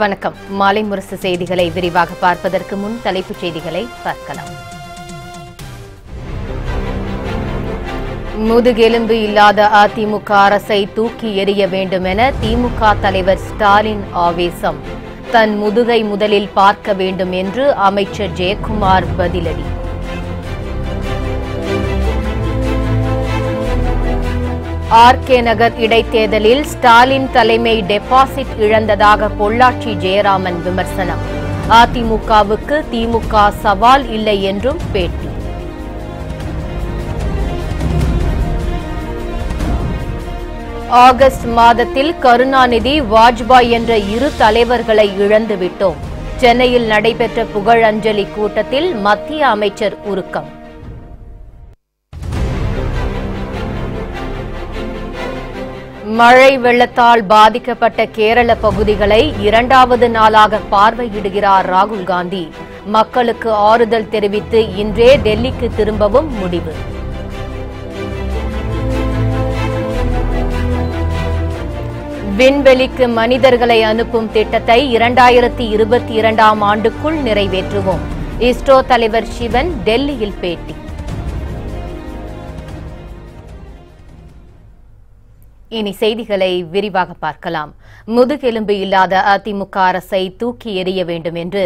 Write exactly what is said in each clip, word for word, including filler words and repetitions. வணக்கம். மாலை முரசு செய்திகளை விரிவாக பார்ப்பதற்கு முன் தலைப்புச் செய்திகளை பார்க்கலாம். முதுகெலும்பு இல்லாத அதிமுக அரசை தூக்கி எறிய வேண்டும் என திமுக தலைவர் ஸ்டாலின் ஆவேசம். தன் முதுகை முதலில் பார்க்க வேண்டும் என்று அமைச்சர் ஜெயக்குமார் பதிலடி. ஆர்.கே. நகர் இடைத்தேர்தலில் ஸ்டாலின் தலைமை டெபாசிட் இழந்ததாக பொள்ளாச்சி ஜெயராமன் விமர்சனம். அதிமுகவுக்கு திமுக சவால் இல்லை என்றும் பேட்டி. ஆகஸ்ட் மாதத்தில் கருணாநிதி, வாஜ்பாய் என்ற இரு தலைவர்களை இழந்துவிட்டோம். சென்னையில் நடைபெற்ற புகழஞ்சலி கூட்டத்தில் மத்திய அமைச்சர் உருக்கம். மழை வெள்ளத்தால் பாதிக்கப்பட்ட கேரள பகுதிகளை இரண்டாவது நாளாக பார்வையிடுகிறார் ராகுல் காந்தி. மக்களுக்கு ஆறுதல் தெரிவித்து இன்றே டெல்லிக்கு திரும்பவும் முடிவு. விண்வெளிக்கு மனிதர்களை அனுப்பும் திட்டத்தை இரண்டாயிரத்தி இருபத்தி இரண்டாம் ஆண்டுக்குள் நிறைவேற்றுவோம். இஸ்ரோ தலைவர் சிவன் டெல்லியில் பேட்டி. இனி செய்திகளை விரிவாக பார்க்கலாம். முதுகெலும்பு இல்லாத அதிமுக அரசை தூக்கி எறிய வேண்டும் என்று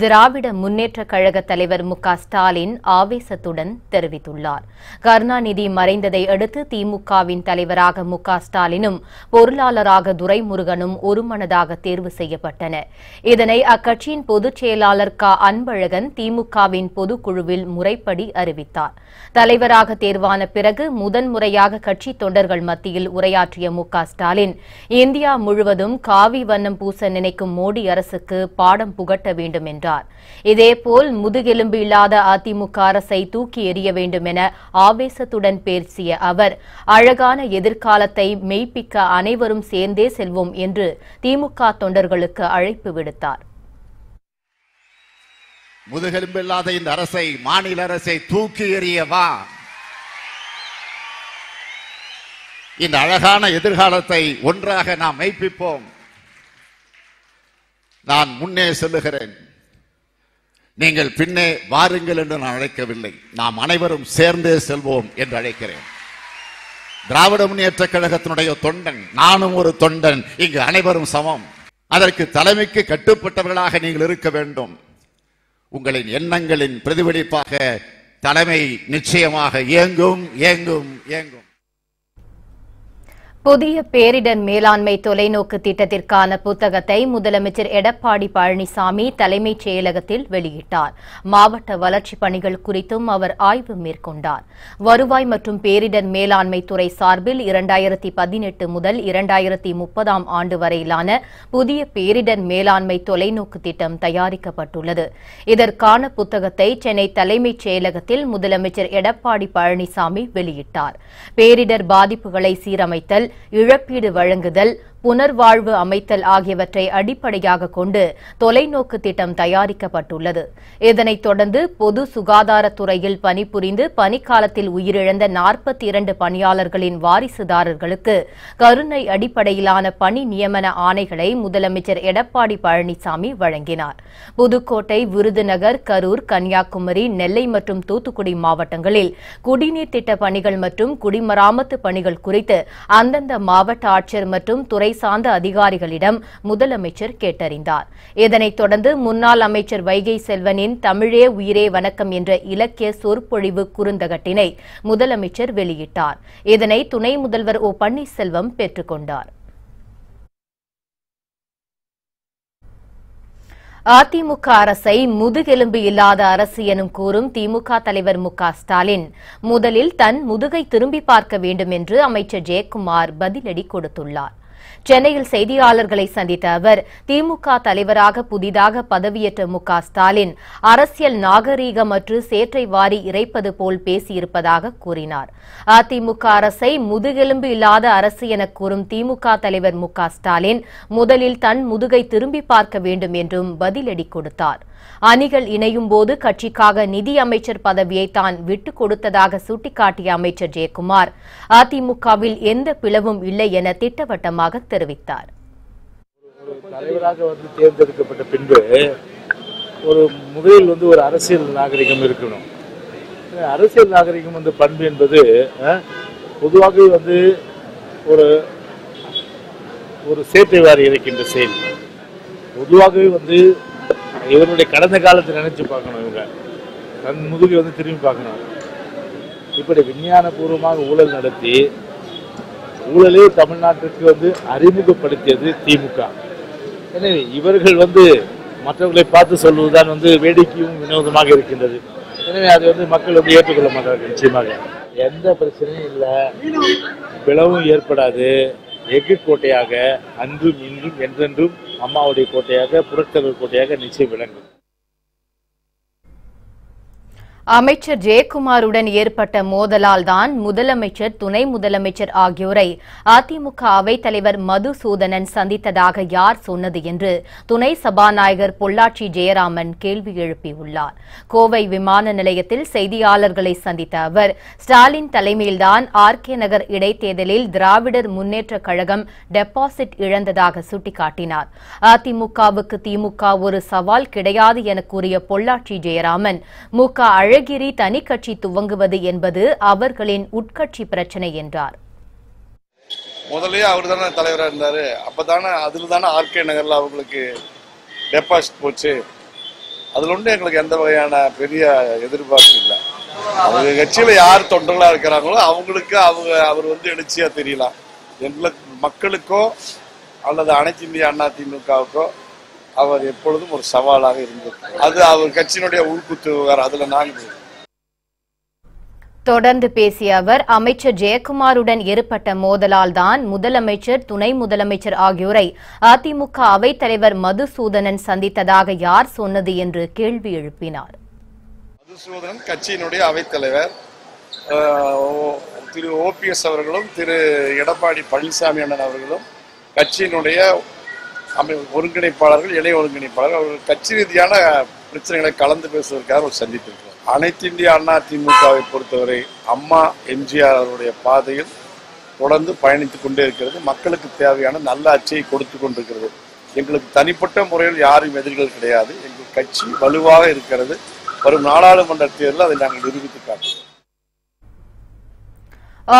திராவிட முன்னேற்றக் கழக தலைவர் மு க ஸ்டாலின் ஆவேசத்துடன் தெரிவித்துள்ளார். கருணாநிதி மறைந்ததை அடுத்து திமுகவின் தலைவராக மு க ஸ்டாலினும் பொருளாளராக துரைமுருகனும் ஒருமனதாக தேர்வு செய்யப்பட்டனர். இதனை அக்கட்சியின் பொதுச் செயலாளர் க அன்பழகன் திமுகவின் பொதுக்குழுவில் முறைப்படி அறிவித்தார். தலைவராக தேர்வான பிறகு முதன்முறையாக கட்சித் தொண்டர்கள் மத்தியில் உரையாற்ற மு க ஸ்டாலின், இந்தியா முழுவதும் காவி வண்ணம் பூச நினைக்கும் மோடி அரசுக்கு பாடம் புகட்ட வேண்டும் என்றார். இதேபோல் முதுகெலும்பு இல்லாத அதிமுக அரசை தூக்கி எறிய வேண்டும் என ஆவேசத்துடன் பேசிய அவர், அழகான எதிர்காலத்தை மெய்ப்பிக்க அனைவரும் சேர்ந்தே செல்வோம் என்று திமுக தொண்டர்களுக்கு அழைப்பு விடுத்தார். முதுகெலும்பு இல்லாத இந்த அரசை, மாநில அரசை தூக்கி எறியவா, இந்த அழகான எதிர்காலத்தை ஒன்றாக நாம் மெய்ப்பிப்போம். நான் முன்னே செல்லுகிறேன், நீங்கள் பின்னே வாருங்கள் என்று நான் அழைக்கவில்லை. நாம் அனைவரும் சேர்ந்தே செல்வோம் என்று அழைக்கிறேன். திராவிட முன்னேற்ற கழகத்தினுடைய தொண்டன், நானும் ஒரு தொண்டன், இங்கு அனைவரும் சமம். அதற்கு தலைமைக்கு கட்டுப்பட்டவர்களாக நீங்கள் இருக்க வேண்டும். உங்களின் எண்ணங்களின் பிரதிபலிப்பாக தலைமை நிச்சயமாக இயங்கும் இயங்கும் இயங்கும் புதிய பேரிடர் மேலாண்மை தொலைநோக்கு திட்டத்திற்கான புத்தகத்தை முதலமைச்சர் எடப்பாடி பழனிசாமி தலைமைச் செயலகத்தில் வெளியிட்டார். மாவட்ட வளர்ச்சிப் பணிகள் குறித்தும் அவர் ஆய்வு மேற்கொண்டார். வருவாய் மற்றும் பேரிடர் மேலாண்மை துறை சார்பில் இரண்டாயிரத்தி பதினெட்டு முதல் இரண்டாயிரத்தி முப்பதாம் ஆண்டு வரையிலான புதிய பேரிடர் மேலாண்மை தொலைநோக்கு திட்டம் தயாரிக்கப்பட்டுள்ளது. இதற்கான புத்தகத்தை சென்னை தலைமைச் செயலகத்தில் முதலமைச்சர் எடப்பாடி பழனிசாமி வெளியிட்டார். பேரிடர் பாதிப்புகளை சீரமைத்தல், இழப்பீடு வழங்குதல், புனர்வாழ்வு அமைத்தல் ஆகியவற்றை அடிப்படையாக கொண்டு தொலைநோக்கு திட்டம் தயாரிக்கப்பட்டுள்ளது. இதனைத் தொடர்ந்து பொது சுகாதாரத்துறையில் பணிபுரிந்து பணிக்காலத்தில் உயிரிழந்த நாற்பத்தி இரண்டு பணியாளர்களின் வாரிசுதாரர்களுக்கு கருணை அடிப்படையிலான பணி நியமன ஆணைகளை முதலமைச்சர் எடப்பாடி பழனிசாமி வழங்கினார். புதுக்கோட்டை, விருதுநகர், கரூர், கன்னியாகுமரி, நெல்லை மற்றும் தூத்துக்குடி மாவட்டங்களில் குடிநீர் திட்ட பணிகள் மற்றும் குடிமராமத்து பணிகள் குறித்து அந்தந்த மாவட்ட ஆட்சியர் மற்றும் துறை சார்ந்த அதிகாரிகளிடம் முதலமைச்சர் கேட்டறிந்தார். இதனைத் தொடர்ந்து முன்னாள் அமைச்சர் வைகை செல்வனின் தமிழே உயிரே வணக்கம் என்ற இலக்கிய சொற்பொழிவு குறுந்தகட்டினை முதலமைச்சர் வெளியிட்டார். இதனை துணை முதல்வர் ஓ பன்னீர்செல்வம் பெற்றுக்கொண்டார். அதிமுக அரசை முதுகெலும்பு இல்லாத அரசு எனும் கூறும் திமுக தலைவர் மு க ஸ்டாலின் முதலில் தன் முதுகை திரும்பி பார்க்க வேண்டும் என்று அமைச்சர் ஜெயக்குமார் பதிலடி கொடுத்துள்ளார். சென்னையில் செய்தியாளர்களை சந்தித்த அவர், திமுக தலைவராக புதிதாக பதவியேற்ற மு க ஸ்டாலின் அரசியல் நாகரீகமற்று சேற்றை வாரி இறைப்பது போல் பேசியிருப்பதாக கூறினார். அதிமுக அரசை முதுகெலும்பு இல்லாத அரசு என கூறும் திமுக தலைவர் மு க ஸ்டாலின் முதலில் தன் முதுகை திரும்பி பார்க்க வேண்டும் என்றும் பதிலடி கொடுத்தார். அணிகள் இணையும் போது கட்சிக்காக நிதி அமைச்சர் பதவியை தான் விட்டுக் கொடுத்ததாக சுட்டிக்காட்டிய அமைச்சர் ஜெயக்குமார், அதிமுகவில் எந்த பிளவும் இல்லை என திட்டவட்டமாக தெரிவித்தார். தலைவராக வந்து தேர்ந்தெடுக்கப்பட்ட பின்பு ஒரு முதலில் வந்து ஒரு அரசியல் நாகரிகம் இருக்கணும். அரசியல் நாகரிகம் வந்து பண்பு என்பது பொதுவாக வந்து ஒரு ஒரு சேட்டை வாரி இருக்கின்ற செயல். பொதுவாகவே வந்து இவருடைய கடந்த காலத்தை நினைச்சு பார்க்கணும், இவங்க தன் முதுகை வந்து திரும்பி பார்க்கணும். இப்படி விஞ்ஞானபூர்வமாக ஊழல் நடத்தி ஊழலே தமிழ்நாட்டிற்கு வந்து அறிமுகப்படுத்தியது திமுக. எனவே இவர்கள் வந்து மற்றவர்களை பார்த்து சொல்வதுதான் வந்து வேடிக்கையும் வினோதமாக இருக்கின்றது. எனவே அது வந்து மக்கள் வந்து ஏற்றுக்கொள்ள மாட்டார்கள். நிச்சயமாக எந்த பிரச்சனையும் இல்லை, பிளவும் ஏற்படாது. எஃகு கோட்டையாக அன்றும் இன்றும் என்றென்றும் அம்மாவுடைய கோட்டையாக புரட்சியாளர் கோட்டையாக நிச்சயம் விளங்கும். அமைச்சர் ஜெயக்குமாருடன் ஏற்பட்ட மோதலால் தான் முதலமைச்சர் துணை முதலமைச்சர் ஆகியோரை அதிமுக அவைத் தலைவர் மதுசூதனன் சந்தித்ததாக யார் சொன்னது என்று துணை சபாநாயகர் பொள்ளாச்சி ஜெயராமன் கேள்வி எழுப்பியுள்ளார். கோவை விமான நிலையத்தில் செய்தியாளர்களை சந்தித்த அவர் ஸ்டாலின் தலைமையில்தான் ஆர்.கே. நகர் இடைத்தேர்தலில் திராவிடர் முன்னேற்றக் கழகம் டெபாசிட் இழந்ததாக சுட்டிக்காட்டினார். அதிமுகவுக்கு திமுக ஒரு சவால் கிடையாது என கூறிய பொள்ளாச்சி ஜெயராமன் முக அழகிரி தனி கட்சி துவங்குவது என்பது அவர்களின் உட்கட்சி பிரச்சனை என்றார். முதலே அவர் தானே தலைவராக இருந்தாரு, அப்பதானே அதுல தானே ஆர்.கே. நகர்ல அவங்களுக்கு டெபாசிட் போச்சு. அதுல ஒன்று எங்களுக்கு எந்த வகையான பெரிய எதிர்பார்ப்பு இல்லை. அவங்க கட்சியில யார் தொண்டர்களா இருக்கிறாங்களோ அவங்களுக்கு அவங்க அவர் வந்து எழுச்சியா தெரியலாம். எங்களுக்கு மக்களுக்கோ அல்லது அனைத்து இந்திய அண்ணா திமுகவுக்கோ அவர் எப்பொழுதும் ஒரு சவாலாக இருந்தது. அது அவர் கட்சியினுடைய உள்குத்து விவகாரம், அதுல நான்கு. தொடர்ந்து பேசிய அவர் அமைச்சர் ஜெயக்குமாருடன் ஏற்பட்ட மோதலால் தான் முதலமைச்சர் துணை முதலமைச்சர் ஆகியோரை அதிமுக அவைத் தலைவர் மதுசூதனன் சந்தித்ததாக யார் சொன்னது என்று கேள்வி எழுப்பினார். மதுசூதனன் கட்சியினுடைய அவைத் தலைவர், திரு ஓபிஎஸ் அவர்களும் திரு எடப்பாடி பழனிசாமி அண்ணன் அவர்களும் கட்சியினுடைய அமை ஒருங்கிணைப்பாளர்கள், இளைய ஒருங்கிணைப்பாளர்கள். அவர்கள் கட்சி ரீதியான பிரச்சனைகளை கலந்து பேசுவதற்காக ஒரு சந்தித்திருக்கிறார். அனைத்து இந்திய அண்ணா திமுகவை பொறுத்தவரை அம்மா எம்ஜிஆர் அவருடைய பாதையில் தொடர்ந்து பயணித்துக் கொண்டே இருக்கிறது. மக்களுக்கு தேவையான நல்ல ஆட்சியை கொடுத்து கொண்டிருக்கிறது. எங்களுக்கு தனிப்பட்ட முறையில் யாரும் எதிரிகள் கிடையாது. எங்கள் கட்சி வலுவாக இருக்கிறது. வரும் நாடாளுமன்ற தேர்தலில் அதை நாங்கள் நிரூபித்து காட்டுவோம்.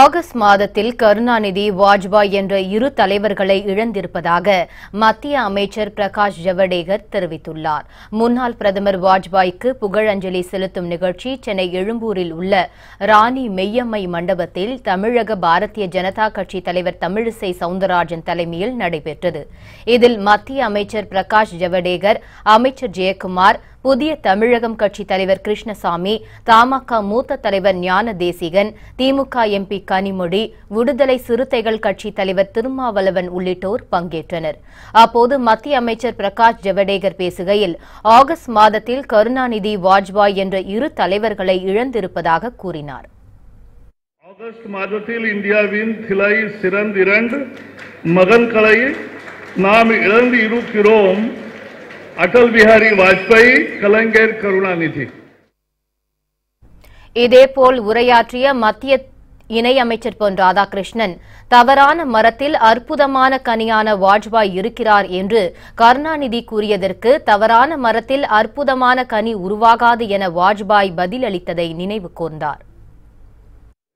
ஆகஸ்ட் மாதத்தில் கருணாநிதி, வாஜ்பாய் என்ற இரு தலைவர்களை இழந்திருப்பதாக மத்திய அமைச்சர் பிரகாஷ் ஜவடேகர் தெரிவித்துள்ளார். முன்னாள் பிரதமர் வாஜ்பாய்க்கு புகழஞ்சலி செலுத்தும் நிகழ்ச்சி சென்னை எழும்பூரில் உள்ள ராணி மெய்யம்மை மண்டபத்தில் தமிழக பாரதிய ஜனதா கட்சி தலைவர் தமிழிசை சவுந்தரராஜன் தலைமையில் நடைபெற்றது. இதில் மத்திய அமைச்சர் பிரகாஷ் ஜவடேகர், அமைச்சர் ஜெயக்குமார், புதிய தமிழகம் கட்சி தலைவர் கிருஷ்ணசாமி, தமாகா மூத்த தலைவர் ஞான தேசிகன், திமுக எம்பி கனிமொழி, விடுதலை சிறுத்தைகள் கட்சி தலைவர் திருமாவளவன் உள்ளிட்டோர் பங்கேற்றனர். அப்போது மத்திய அமைச்சர் பிரகாஷ் ஜவடேகர் பேசுகையில் ஆகஸ்ட் மாதத்தில் கருணாநிதி, வாஜ்பாய் என்ற இரு தலைவர்களை இழந்திருப்பதாக கூறினார். ஆகஸ்ட் மாதத்தில் இந்தியாவின் திலை சிறந்திரண்டு மகன்களை நாம் இழந்து இருக்கிறோம். அடல் பிஹாரி வாஜ்பாய், கலைஞர் கருணாநிதி. இதேபோல் உரையாற்றிய மத்திய இணையமைச்சர் பொன் ராதாகிருஷ்ணன் தவறான மரத்தில் அற்புதமான கனியான வாஜ்பாய் இருக்கிறார் என்று கருணாநிதி கூறியதற்கு தவறான மரத்தில் அற்புதமான கனி உருவாகாது என வாஜ்பாய் பதிலளித்ததை நினைவு கூர்ந்தார்.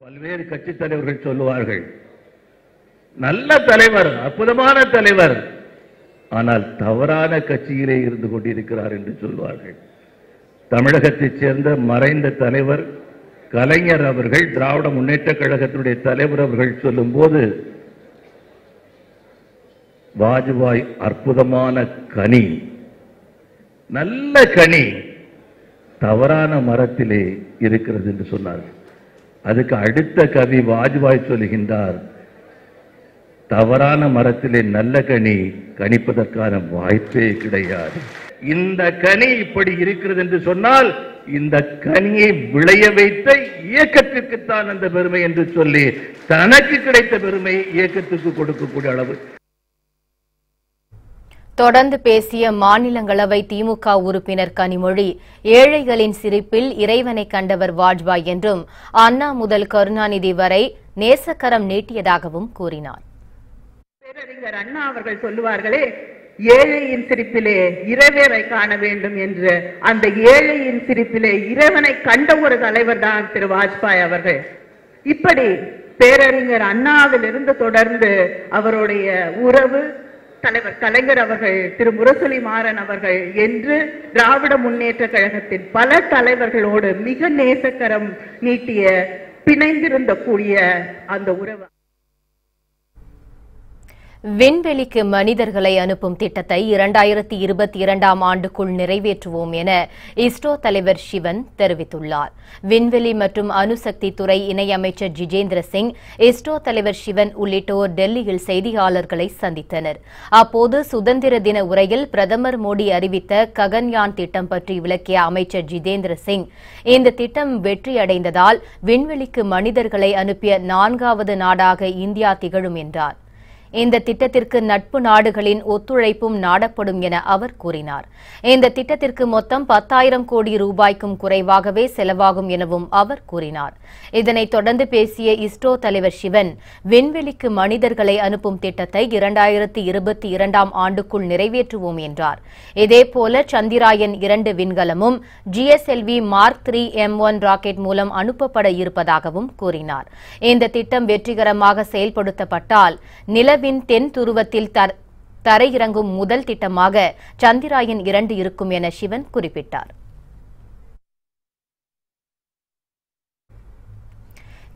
பல்வேறு கட்சித் தலைவர்கள் சொல்லுவார்கள், நல்ல தலைவர், அற்புதமான தலைவர், ஆனால் தவறான கட்சியிலே இருந்து கொண்டிருக்கிறார் என்று சொல்வார்கள். தமிழகத்தைச் சேர்ந்த மறைந்த தலைவர் கலைஞர் அவர்கள், திராவிட முன்னேற்ற கழகத்தினுடைய தலைவர் அவர்கள் சொல்லும் போது வாஜ்பாய் அற்புதமான கனி, நல்ல கனி தவறான மரத்திலே இருக்கிறது என்று சொன்னார்கள். அதுக்கு அடுத்த கவி வாஜ்பாய் சொல்கின்றார், தவறான மரத்திலே நல்ல கனி கணிப்பதற்கான வாய்ப்பே கிடையாது. இந்த கனி இப்படி இருக்கிறது என்று சொன்னால் இந்த கனியை விளைய வைத்த இயக்கத்திற்குத்தான் அந்த பெருமை என்று சொல்லி தனக்கு கிடைத்த பெருமையை இயக்கத்துக்கு கொடுக்கக்கூடிய அளவு. தொடர்ந்து பேசிய மாநிலங்களவை திமுக உறுப்பினர் கனிமொழி ஏழைகளின் சிரிப்பில் இறைவனை கண்டவர் வாஜ்பாய் என்றும் அண்ணா முதல் கருணாநிதி வரை நேசக்கரம் நீட்டியதாகவும் கூறினார். பேரறிஞர் அண்ணா அவர்கள் சொல்லுவார்களே, ஏழையின் சிரிப்பிலே இறைவனை காண வேண்டும் என்று அந்த ஏழையின் சிரிப்பிலே இறைவனை கண்ட ஒரு தலைவர் தான் திரு வாஜ்பாய் அவர்கள். இப்படி பேரறிஞர் அண்ணாவிலிருந்து தொடர்ந்து அவருடைய உறவு தலைவர் கலைஞர் அவர்கள், திரு முரசொலி மாறன் அவர்கள் என்று திராவிட முன்னேற்ற கழகத்தின் பல தலைவர்களோடு மிக நேசக்கரம் நீட்டிய பிணைந்திருந்த கூடிய அந்த உறவு. விண்வெளிக்கு மனிதர்களை அனுப்பும் திட்டத்தை இரண்டாயிரத்தி இருபத்தி இரண்டாம் ஆண்டுக்குள் நிறைவேற்றுவோம் என இஸ்ரோ தலைவர் சிவன் தெரிவித்துள்ளார். விண்வெளி மற்றும் அணுசக்தி துறை இணையமைச்சர் ஜிஜேந்திர சிங், இஸ்ரோ தலைவர் சிவன் உள்ளிட்டோர் டெல்லியில் செய்தியாளர்களை சந்தித்தனர். அப்போது சுதந்திர தின உரையில் பிரதமர் மோடி அறிவித்த ககன்யான் திட்டம் பற்றி விளக்கிய அமைச்சர் ஜிதேந்திர சிங், இந்த திட்டம் வெற்றியடைந்ததால் விண்வெளிக்கு மனிதர்களை அனுப்பிய நான்காவது நாடாக இந்தியா திகழும் என்றார். இந்த திட்டத்திற்கு நட்பு நாடுகளின் ஒத்துழைப்பும் நாடப்படும் என அவர் கூறினார். இந்த திட்டத்திற்கு மொத்தம் பத்தாயிரம் கோடி ரூபாய்க்கும் குறைவாகவே செலவாகும் எனவும் அவர் கூறினார். இதனைத் தொடர்ந்து பேசிய இஸ்ரோ தலைவர் சிவன், விண்வெளிக்கு மனிதர்களை அனுப்பும் திட்டத்தை இரண்டாயிரத்தி இருபத்தி இரண்டாம் ஆண்டுக்குள் நிறைவேற்றுவோம் என்றார். இதேபோல சந்திராயன் இரண்டு விண்கலமும் GSLV mark three M one rocket மூலம் அனுப்பப்பட இருப்பதாகவும் கூறினார். இந்த திட்டம் வெற்றிகரமாக செயல்படுத்தப்பட்டால் நிலவில் தென் துருவத்தில் தரையிறங்கும் முதல் திட்டமாக சந்திராயன் இரண்டு இருக்கும் என சிவன் குறிப்பிட்டார்.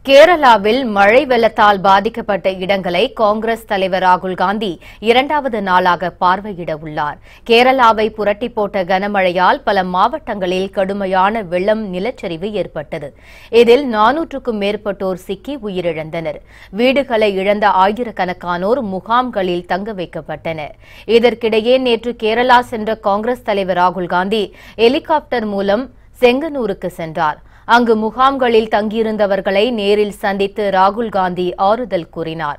கேரளாவில் மழை வெள்ளத்தால் பாதிக்கப்பட்ட இடங்களை காங்கிரஸ் தலைவர் ராகுல் காந்தி இரண்டாவது நாளாக பார்வையிட உள்ளார். கேரளாவை புரட்டி போட்ட கனமழையால் பல மாவட்டங்களில் கடுமையான வெள்ளம் நிலச்சரிவு ஏற்பட்டது. இதில் நானூற்றுக்கும் மேற்பட்டோர் சிக்கி உயிரிழந்தனர். வீடுகளை இழந்த ஆயிரக்கணக்கானோர் முகாம்களில் தங்க வைக்கப்பட்டனர். இதற்கிடையே நேற்று கேரளா சென்ற காங்கிரஸ் தலைவர் ராகுல் காந்தி ஹெலிகாப்டர் மூலம் செங்கனூருக்கு சென்றார். அங்கு முகாம்களில் தங்கியிருந்தவர்களை நேரில் சந்தித்து ராகுல் காந்தி ஆறுதல் கூறினார்.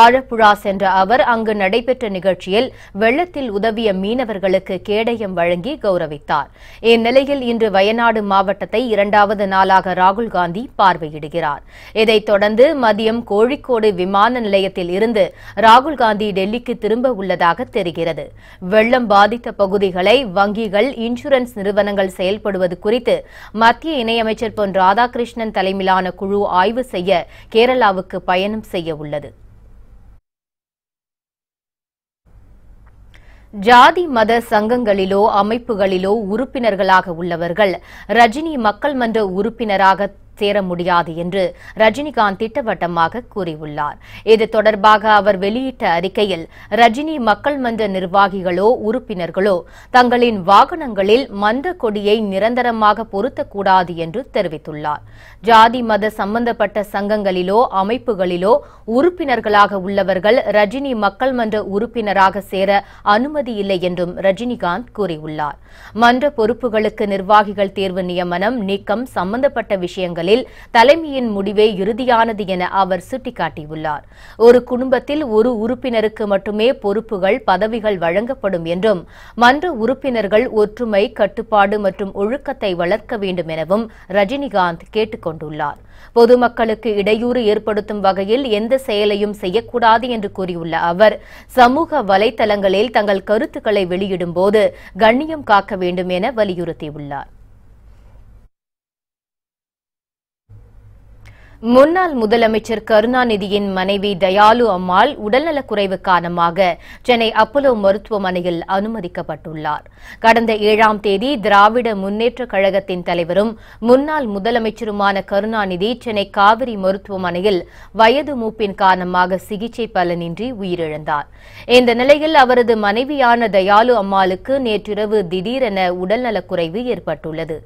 ஆழப்புழா சென்ற அவர் அங்கு நடைபெற்ற நிகழ்ச்சியில் வெள்ளத்தில் உதவிய மீனவர்களுக்கு கேடயம் வழங்கி கௌரவித்தார். இந்நிலையில் இன்று வயநாடு மாவட்டத்தை இரண்டாவது நாளாக ராகுல் காந்தி பார்வையிடுகிறார். இதைத் தொடர்ந்து மதியம் கோழிக்கோடு விமான நிலையத்தில் இருந்து ராகுல் காந்தி டெல்லிக்கு திரும்ப உள்ளதாக தெரிகிறது. வெள்ளம் பாதித்த பகுதிகளை வங்கிகள், இன்சூரன்ஸ் நிறுவனங்கள் செயல்படுவது குறித்து மத்திய இணையமைச்சர் பொன் ராதாகிருஷ்ணன் தலைமையிலான குழு ஆய்வு செய்ய கேரளாவுக்கு பயணம் செய்ய உள்ளது. ஜாதி மத சங்கங்களிலோ அமைப்புகளிலோ உறுப்பினர்களாக உள்ளவர்கள் ரஜினி மக்கள் மன்ற உறுப்பினராக சேர முடியாது என்று ரஜினிகாந்த் திட்டவட்டமாக கூறியுள்ளார். இது தொடர்பாக அவர் வெளியிட்ட அறிக்கையில், ரஜினி மக்கள் மன்ற நிர்வாகிகளோ உறுப்பினர்களோ தங்களின் வாகனங்களில் மன்ற கொடியை நிரந்தரமாக பொருத்தக்கூடாது என்று தெரிவித்துள்ளார். ஜாதி மத சம்பந்தப்பட்ட சங்கங்களிலோ அமைப்புகளிலோ உறுப்பினர்களாக உள்ளவர்கள் ரஜினி மக்கள் மன்ற உறுப்பினராக சேர அனுமதி இல்லை என்றும் ரஜினிகாந்த் கூறியுள்ளார். மன்ற பொறுப்புகளுக்கு நிர்வாகிகள் தேர்வு நியமனம், நீக்கம் சம்பந்தப்பட்ட விஷயங்களில் தலைமையின் முடிவே இறுதியானது என அவர் சுட்டிக்காட்டியுள்ளார். ஒரு குடும்பத்தில் ஒரு உறுப்பினருக்கு மட்டுமே பொறுப்புகள், பதவிகள் வழங்கப்படும் என்றும் மன்ற உறுப்பினர்கள் ஒற்றுமை, கட்டுப்பாடு மற்றும் ஒழுக்கத்தை வளர்க்க வேண்டும் எனவும் ரஜினிகாந்த் கேட்டுக் கொண்டுள்ளார். பொதுமக்களுக்கு இடையூறு ஏற்படுத்தும் வகையில் எந்த செயலையும் செய்யக்கூடாது என்று கூறியுள்ள அவர், சமூக வலைதளங்களில் தங்கள் கருத்துக்களை வெளியிடும் போது கண்ணியம் காக்க வேண்டும் என வலியுறுத்தியுள்ளார். முன்னாள் முதலமைச்சர் கருணாநிதியின் மனைவி தயாலு அம்மாள் உடல்நலக்குறைவு காரணமாக சென்னை அப்போலோ மருத்துவமனையில் அனுமதிக்கப்பட்டுள்ளார். கடந்த ஏழாம் தேதி திராவிட முன்னேற்றக் கழகத்தின் தலைவரும் முன்னாள் முதலமைச்சருமான கருணாநிதி சென்னை காவிரி மருத்துவமனையில் வயது மூப்பின் காரணமாக சிகிச்சை பலனின்றி உயிரிழந்தார். இந்த நிலையில் அவரது மனைவியான தயாலு அம்மாளுக்கு நேற்றிரவு திடீரென உடல்நலக்குறைவு ஏற்பட்டுள்ளது.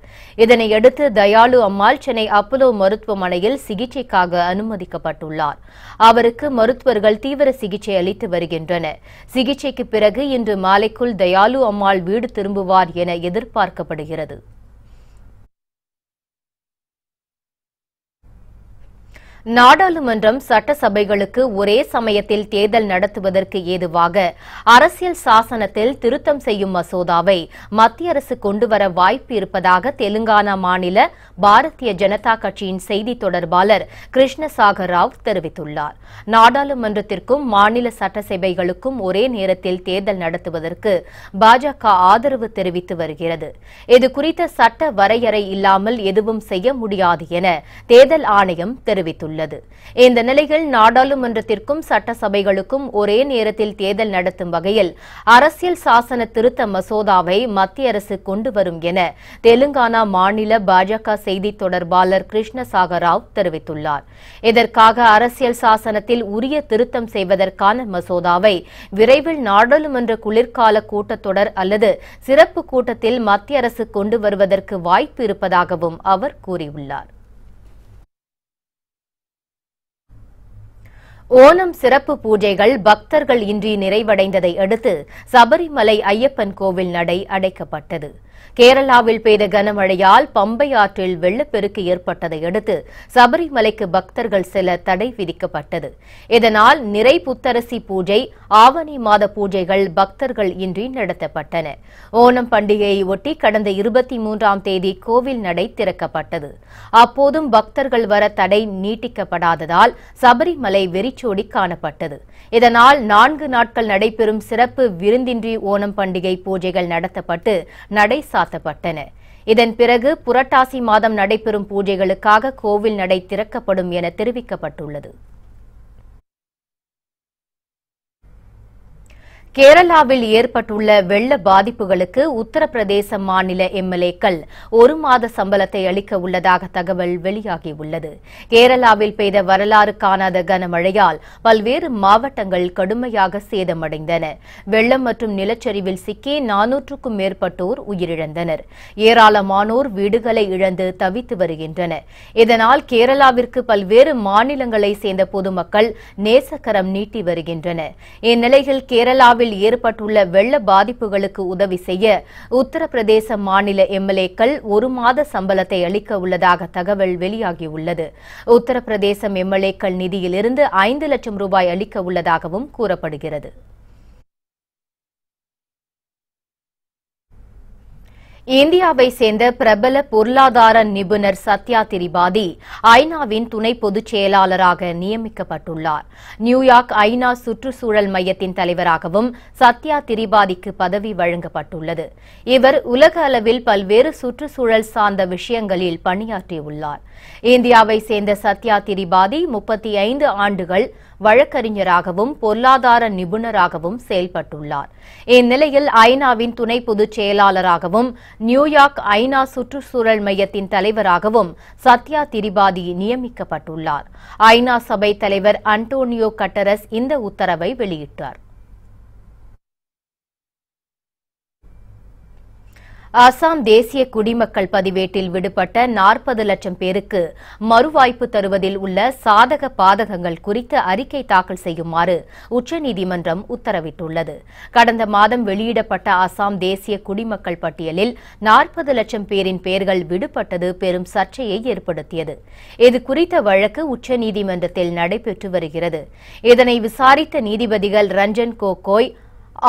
இதனையடுத்து தயாலு அம்மாள் சென்னை அப்போலோ மருத்துவமனையில் சிகிச்சைக்காக அனுமதிக்கப்பட்டுள்ளார். அவருக்கு மருத்துவர்கள் தீவிர சிகிச்சை அளித்து வருகின்றனர். சிகிச்சைக்கு பிறகு இன்று மாலைக்குள் தயாலு அம்மாள் வீடு திரும்புவார் என எதிர்பார்க்கப்படுகிறது. நாடாளுமன்றம் சட்டசபைகளுக்கு ஒரே சமயத்தில் தேர்தல் நடத்துவதற்கு ஏதுவாக அரசியல் சாசனத்தில் திருத்தம் செய்யும் மசோதாவை மத்திய அரசு கொண்டுவர வாய்ப்பு இருப்பதாக தெலுங்கானா மாநில பாரதிய ஜனதா கட்சியின் செய்தி தொடர்பாளர் கிருஷ்ணசாகர் ராவ் தெரிவித்துள்ளார். நாடாளுமன்றத்திற்கும் மாநில சட்டசபைகளுக்கும் ஒரே நேரத்தில் தேர்தல் நடத்துவதற்கு பாஜக ஆதரவு தெரிவித்து வருகிறது. இது குறித்த சட்ட வரையறை இல்லாமல் எதுவும் செய்ய முடியாது என தேர்தல் ஆணையம் தெரிவித்துள்ளது. இந்த நிலையில் நாடாளுமன்றத்திற்கும் சட்டசபைகளுக்கும் ஒரே நேரத்தில் தேர்தல் நடத்தும் வகையில் அரசியல் சாசன திருத்த மசோதாவை மத்திய அரசு கொண்டு வரும் என தெலுங்கானா மாநில பாஜக செய்தி தொடர்பாளர் கிருஷ்ணசாகர் ராவ் தெரிவித்துள்ளார். இதற்காக அரசியல் சாசனத்தில் உரிய திருத்தம் செய்வதற்கான மசோதாவை விரைவில் நாடாளுமன்ற குளிர்கால கூட்டத்தொடர் அல்லது சிறப்பு கூட்டத்தில் மத்திய அரசு கொண்டு வருவதற்கு வாய்ப்பு இருப்பதாகவும் அவர் கூறியுள்ளார். ஓணம் சிறப்பு பூஜைகள் பக்தர்கள் இன்றி நிறைவடைந்ததை அடுத்து சபரிமலை ஐயப்பன் கோவில் நடை அடைக்கப்பட்டது. கேரளாவில் பெய்த கனமழையால் பம்பை ஆற்றில் வெள்ளப்பெருக்கு ஏற்பட்டதை அடுத்து சபரிமலைக்கு பக்தர்கள் சில தடை விதிக்கப்பட்டது. இதனால் நிறை புத்தரசி பூஜை, ஆவணி மாத பூஜைகள் பக்தர்கள் இன்றி நடத்தப்பட்டன. ஓணம் பண்டிகையை ஒட்டி கடந்த இருபத்தி மூன்றாம் தேதி கோவில் நடை திறக்கப்பட்டது. அப்போதும் பக்தர்கள் வர தடை நீட்டிக்கப்படாததால் சபரிமலை வெறிச்சோடி காணப்பட்டது. இதனால் நான்கு நாட்கள் நடைபெறும் சிறப்பு விருந்தின்றி ஓணம் பண்டிகை பூஜைகள் நடத்தப்பட்டு நடை சாத்தப்பட்டன. இதன் பிறகு புரட்டாசி மாதம் நடைபெறும் பூஜைகளுக்காக கோவில் நடை திறக்கப்படும் என தெரிவிக்கப்பட்டுள்ளது. கேரளாவில் ஏற்பட்டுள்ள வெள்ள பாதிப்புகளுக்கு உத்தரப்பிரதேச மாநில எம்எல்ஏக்கள் ஒரு மாத சம்பளத்தை அளிக்க உள்ளதாக தகவல் வெளியாகியுள்ளது. கேரளாவில் பெய்த வரலாறு காணாத கனமழையால் பல்வேறு மாவட்டங்கள் கடுமையாக சேதமடைந்தன. வெள்ளம் மற்றும் நிலச்சரிவில் சிக்கி நானூற்றுக்கும் மேற்பட்டோர் உயிரிழந்தனர். ஏராளமானோர் வீடுகளை இழந்து தவித்து வருகின்றனர். இதனால் கேரளாவிற்கு பல்வேறு மாநிலங்களைச் சேர்ந்த பொதுமக்கள் நேசக்கரம் நீட்டி வருகின்றனர். இந்நிலையில் கேரளாவில் ஏற்பட்டுள்ள வெள்ள பாதிப்புகளுக்கு உதவி செய்ய உத்தரப்பிரதேச மாநில எம்எல்ஏக்கள் ஒரு மாத சம்பளத்தை அளிக்க உள்ளதாக தகவல் வெளியாகியுள்ளது. உத்தரப்பிரதேசம் எம்எல்ஏக்கள் நிதியிலிருந்து ஐந்து லட்சம் ரூபாய் அளிக்க உள்ளதாகவும் கூறப்படுகிறது. இந்தியாவை சேர்ந்த பிரபல பொருளாதார நிபுணர் சத்யா திரிபாதி ஐநாவின் துணை பொதுச் செயலாளராக நியமிக்கப்பட்டுள்ளார். நியூயார்க் ஐநா சுற்றுச்சூழல் மையத்தின் தலைவராகவும் சத்யா திரிபாதிக்கு பதவி வழங்கப்பட்டுள்ளது. இவர் உலக அளவில் பல்வேறு சுற்றுச்சூழல் சார்ந்த விஷயங்களில் பணியாற்றியுள்ளார். இந்தியாவை சேர்ந்த சத்யா திரிபாதி முப்பத்தி ஐந்து ஆண்டுகள் வழக்கறிஞராகவும் பொருளாதார நிபுணராகவும் செயல்பட்டுள்ளார். இந்நிலையில் ஐநாவின் துணை பொதுச் செயலாளராகவும் நியூயார்க் ஐநா சுற்றுச்சூழல் மையத்தின் தலைவராகவும் சத்யா திரிபாதி நியமிக்கப்பட்டுள்ளார். ஐநா சபை தலைவர் அன்டோனியோ கட்டரஸ் இந்த உத்தரவை வெளியிட்டார். அசாம் தேசிய குடிமக்கள் பதிவேட்டில் விடுபட்ட நாற்பது லட்சம் பேருக்கு மறுவாய்ப்பு தருவதில் உள்ள சாதக பாதகங்கள் குறித்த அறிக்கை தாக்கல் செய்யுமாறு உச்சநீதிமன்றம் உத்தரவிட்டுள்ளது. கடந்த மாதம் வெளியிடப்பட்ட அசாம் தேசிய குடிமக்கள் பட்டியலில் நாற்பது லட்சம் பேரின் பெயர்கள் விடுபட்டது பெரும் சர்ச்சையை ஏற்படுத்தியது. இது குறித்த வழக்கு உச்சநீதிமன்றத்தில் நடைபெற்று வருகிறது. இதனை விசாரித்த நீதிபதிகள் ரஞ்சன் கோகோய்,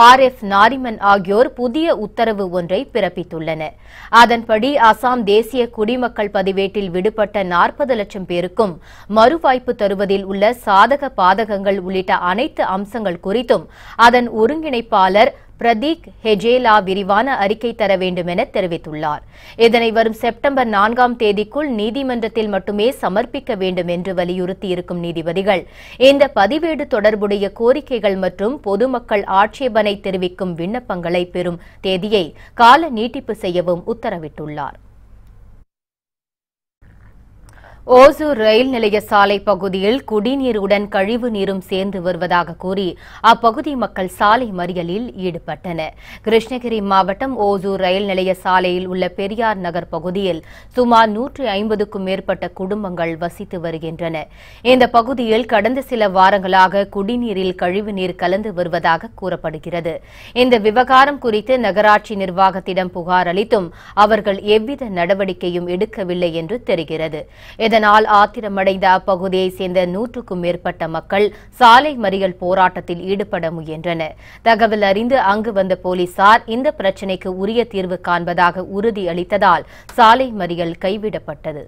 ஆர் எஃப் நாரிமன் ஆகியோர் புதிய உத்தரவு ஒன்றை பிறப்பித்துள்ளனர். அதன்படி அசாம் தேசிய குடிமக்கள் பதிவேட்டில் விடுபட்ட நாற்பது லட்சம் பேருக்கும் மறுவாய்ப்பு தருவதில் உள்ள சாதக பாதகங்கள் உள்ளிட்ட அனைத்து அம்சங்கள் குறித்தும் அதன் ஒருங்கிணைப்பாளர் பிரதீக் ஹெஜேலா விரிவான அறிக்கை தர வேண்டும் என தெரிவித்துள்ளார். இதனை வரும் செப்டம்பர் நான்காம் தேதிக்குள் நீதிமன்றத்தில் மட்டுமே சமர்ப்பிக்க வேண்டும் என்று வலியுறுத்தியிருக்கும் நீதிபதிகள் இந்த பதிவேடு தொடர்புடைய கோரிக்கைகள் மற்றும் பொதுமக்கள் ஆட்சேபனை தெரிவிக்கும் விண்ணப்பங்களை பெறும் தேதியை கால நீட்டிப்பு செய்யவும் உத்தரவிட்டுள்ளார். ஓசூர் ரயில் நிலைய சாலை பகுதியில் குடிநீருடன் கழிவு நீரும் சேர்ந்து வருவதாக கூறி அப்பகுதி மக்கள் சாலை மறியலில் ஈடுபட்டனர். கிருஷ்ணகிரி மாவட்டம் ஓசூர் ரயில் நிலைய சாலையில் உள்ள பெரியார் நகர் பகுதியில் சுமார் நூற்று ஐம்பதுக்கும் மேற்பட்ட குடும்பங்கள் வசித்து வருகின்றன. இந்த பகுதியில் கடந்த சில வாரங்களாக குடிநீரில் கழிவுநீர் கலந்து வருவதாக கூறப்படுகிறது. இந்த விவகாரம் குறித்து நகராட்சி நிர்வாகத்திடம் புகார் அளித்தும் அவர்கள் எவ்வித நடவடிக்கையும் எடுக்கவில்லை என்று தெரிகிறது. இதனால் ஆத்திரமடைந்த அப்பகுதியை சேர்ந்த நூற்றுக்கும் மேற்பட்ட மக்கள் சாலை மறியல் போராட்டத்தில் ஈடுபட முயன்றனர். தகவல் அறிந்து அங்கு வந்த போலீசார் இந்த பிரச்சினைக்கு உரிய தீர்வு காண்பதாக உறுதியளித்ததால் சாலை மறியல் கைவிடப்பட்டது.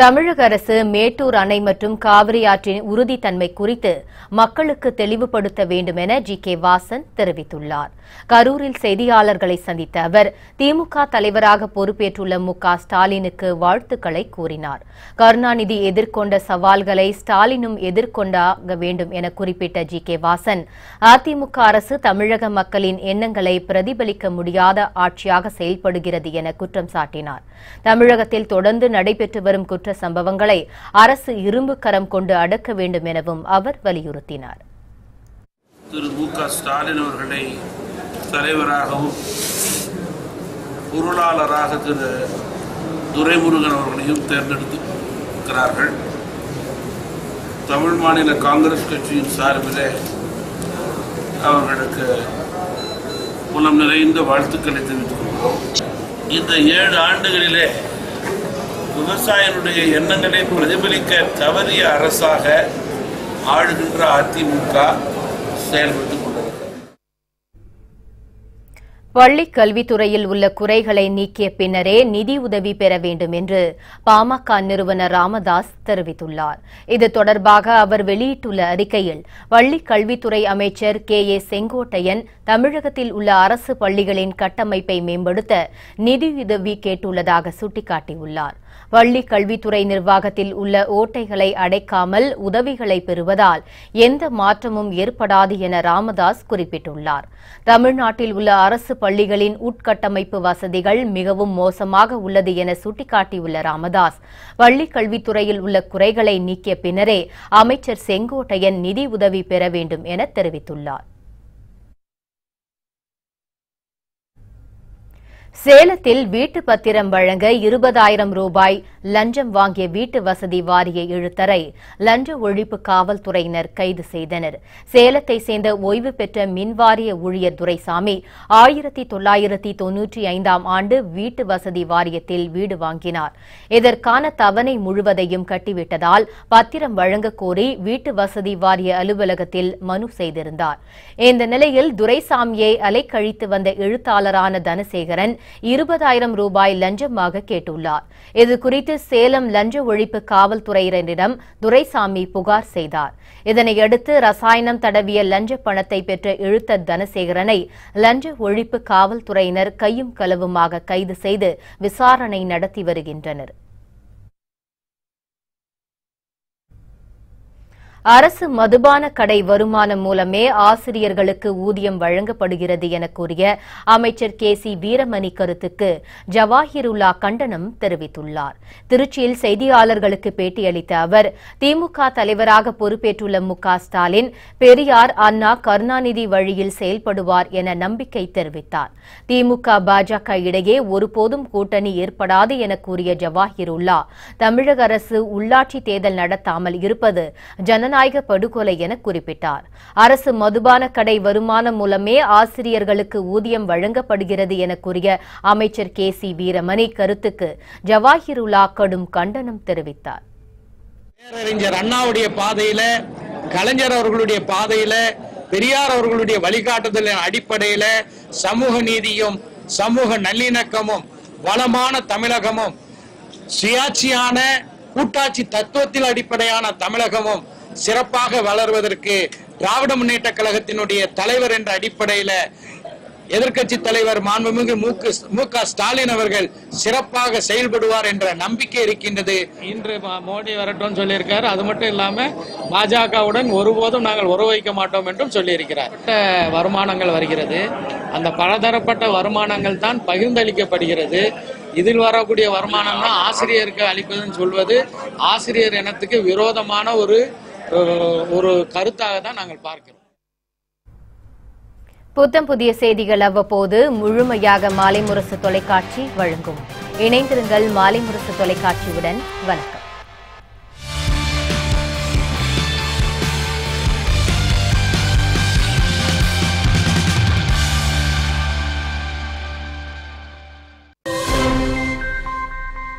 தமிழக அரசு மேட்டூர் அணை மற்றும் காவிரி ஆற்றின் உறுதித்தன்மை குறித்து மக்களுக்கு தெளிவுபடுத்த வேண்டும் என ஜி கே வாசன் தெரிவித்துள்ளார். கரூரில் செய்தியாளர்களை சந்தித்த அவர் திமுக தலைவராக பொறுப்பேற்றுள்ள மு க ஸ்டாலினுக்கு வாழ்த்துக்களை கூறினார். கருணாநிதி எதிர்கொண்ட சவால்களை ஸ்டாலினும் எதிர்கொண்டாக வேண்டும் என குறிப்பிட்ட ஜி கே வாசன் அதிமுக அரசு தமிழக மக்களின் எண்ணங்களை பிரதிபலிக்க முடியாத ஆட்சியாக செயல்படுகிறது என குற்றம் சாட்டினார். தமிழகத்தில் தொடர்ந்து நடைபெற்று வரும் சம்பவங்களை அரசு இரும்பு கரம் கொண்டு அடக்க வேண்டும் எனவும் அவர் வலியுறுத்தினார். திரு மு க ஸ்டாலின் அவர்களை தலைவராகவும் பொருளாளராக திரு துரைமுருகன் அவர்களையும் தேர்ந்தெடுத்திருக்கிறார்கள். தமிழ் மாநில காங்கிரஸ் கட்சியின் சார்பிலே அவர்களுக்கு புலம் நிறைந்த வாழ்த்துக்களை தெரிவித்துக் கொள்கிறோம். இந்த ஏழு ஆண்டுகளிலே விவசாயிகளுடைய எண்ணங்களை பிரதிபலிக்க தவறிய அரசாக ஆளுகின்ற அதிமுக செயல்பட்டுக் கொண்டிருக்கிறது. பள்ளிக் கல்வித்துறையில் உள்ள குறைகளை நீக்கிய பின்னரே நிதி உதவி பெற வேண்டும் என்று பாமக நிறுவனர் ராமதாஸ் தெரிவித்துள்ளார். இது தொடர்பாக அவர் வெளியிட்டுள்ள அறிக்கையில் பள்ளிக் கல்வித்துறை அமைச்சர் கே ஏ செங்கோட்டையன் தமிழகத்தில் உள்ள அரசு பள்ளிகளின் கட்டமைப்பை மேம்படுத்த நிதியுதவி கேட்டுள்ளதாக சுட்டிக்காட்டியுள்ளார். பள்ளி கல்வித்துறை நிர்வாகத்தில் உள்ள ஓட்டைகளை அடைக்காமல் உதவிகளை பெறுவதால் எந்த மாற்றமும் ஏற்படாது என ராமதாஸ் குறிப்பிட்டுள்ளார். தமிழ்நாட்டில் உள்ள அரசு பள்ளிகளின் உட்கட்டமைப்பு வசதிகள் மிகவும் மோசமாக உள்ளது என சுட்டிக்காட்டியுள்ள ராமதாஸ் பள்ளி கல்வித்துறையில் உள்ள குறைகளை நீக்கிய பின்னரே அமைச்சர் செங்கோட்டையன் நிதி உதவி பெற வேண்டும் என தெரிவித்துள்ளார். சேலத்தில் வீட்டு பத்திரம் வழங்க இருபதாயிரம் ரூபாய் லஞ்சம் வாங்கிய வீட்டு வசதி வாரிய இழுத்தரை லஞ்ச ஒழிப்பு காவல்துறையினர் கைது செய்தனர். சேலத்தை சேர்ந்த ஓய்வு பெற்ற மின்வாரிய ஊழியர் துரைசாமி ஆயிரத்தி தொள்ளாயிரத்தி தொன்னூற்றி ஐந்தாம் ஆண்டு வீட்டு வசதி வாரியத்தில் வீடு வாங்கினார். இதற்கான தவணை முழுவதையும் கட்டிவிட்டதால் பத்திரம் வழங்க கோரி வீட்டு வசதி வாரிய அலுவலகத்தில் மனு செய்திருந்தார். இந்த நிலையில் துரைசாமியை அலைக்கழித்து வந்த எழுத்தாளரான தனசேகரன் இருபதாயிரம் ரூபாய் லஞ்சமாக கேட்டுள்ளார். இது குறித்து சேலம் லஞ்ச ஒழிப்பு காவல்துறையினரிடம் துரைசாமி புகார் செய்தார். இதனையடுத்து ரசாயனம் தடவிய லஞ்ச பணத்தை பெற்ற எழுத்தர் தனசேகரனை லஞ்ச ஒழிப்பு காவல்துறையினர் கையும் களவுமாக கைது செய்து விசாரணை நடத்தி வருகின்றனர். அரசு மதுபான கடை வருமானம் மூலமே ஆசிரியர்களுக்கு ஊதியம் வழங்கப்படுகிறது என கூறிய அமைச்சர் கே.சி. வீரமணி கருத்துக்கு ஜவாஹிருல்லா கண்டனம் தெரிவித்துள்ளார். திருச்சியில் செய்தியாளர்களுக்கு பேட்டியளித்த அவர் திமுக தலைவராக பொறுப்பேற்றுள்ள மு க ஸ்டாலின் பெரியார் அண்ணா கருணாநிதி வழியில் செயல்படுவார் என நம்பிக்கை தெரிவித்தார். திமுக பாஜக இடையே ஒருபோதும் கூட்டணி ஏற்படாது என கூறிய ஜவாஹிருல்லா தமிழக அரசு உள்ளாட்சி தேர்தல் நடத்தாமல் இருப்பது ஜனநாயக படுகொலை என குறிப்பிட்டார். அரசு மதுபான கடை வருமானம் மூலமே ஆசிரியர்களுக்கு ஊதியம் வழங்கப்படுகிறது என கூறிய அமைச்சர் கே.சி. வீரமணி கருத்துக்கு ஜவாஹிருல்லா கடும் கண்டனம் தெரிவித்தார். பேரறிஞர் அண்ணாவுடைய பாதையில, கலைஞர் அவர்களுடைய பாதையில, பெரியார் அவர்களுடைய வழிகாட்டுதலின் அடிப்படையில சமூக நீதியும் சமூக நல்லிணக்கமும் வளமான தமிழகமும் சுயாட்சியான கூட்டாட்சி தத்துவத்தில் அடிப்படையான தமிழகமும் சிறப்பாக வளர்வதற்கு திராவிட முன்னேற்ற கழகத்தினுடைய தலைவர் என்ற அடிப்படையில எதிர்கட்சி தலைவர் மாண்புமிகு மு க ஸ்டாலின் அவர்கள் சிறப்பாக செயல்படுவார் என்ற நம்பிக்கை இருக்கின்றது. இன்று மோடி வரட்டும் சொல்லியிருக்காரு. அது மட்டும் இல்லாம பாஜகவுடன் ஒருபோதும் நாங்கள் உறவு வைக்க மாட்டோம் என்றும் சொல்லியிருக்கிறார். வருமானங்கள் வருகிறது, அந்த பலதரப்பட்ட வருமானங்கள் தான் பகிர்ந்தளிக்கப்படுகிறது. இதில் வரக்கூடிய வருமானம் தான் ஆசிரியருக்கு அளிப்பதுன்னு சொல்வது ஆசிரியர் இனத்துக்கு விரோதமான ஒரு ஒரு கருத்தாக தான் நாங்கள் பார்க்கிறோம். புத்தம் புதிய செய்திகள் அவ்வப்போது முழுமையாக மாலை முரசு தொலைக்காட்சி வழங்கும். இணைந்திருங்கள் மாலை முரசு தொலைக்காட்சியுடன். வணக்கம்.